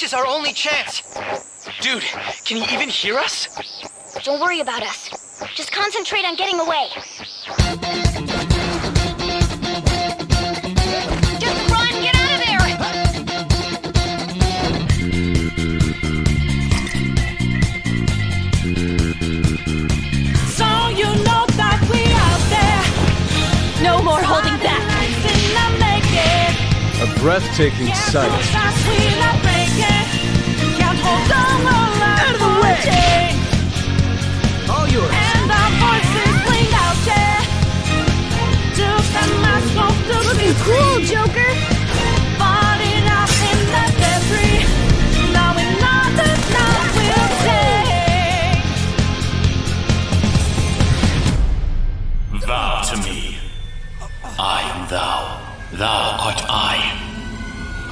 This is our only chance. Dude, can he even hear us? Don't worry about us. Just concentrate on getting away. Just run! Get out of there! So you know that we're out there. No more holding back. A breathtaking sight. Out of the way! All yours. And our voices ring out, yeah. Just a mask off to the looking cool, Joker. Falling out in the debris. Knowing all the time we'll take. Thou to me. I am thou. Thou art I.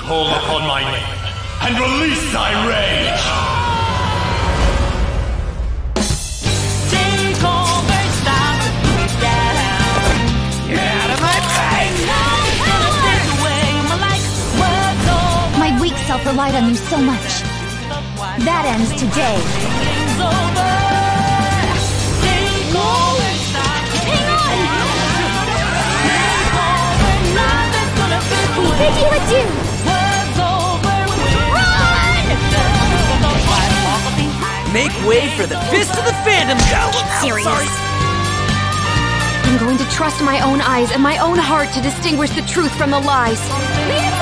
Call upon my name and release thy rage. Relied on you so much. That ends today. Hang on! Run! Make way for the Fist of the Phantom Thieves! Get serious. I'm going to trust my own eyes and my own heart to distinguish the truth from the lies.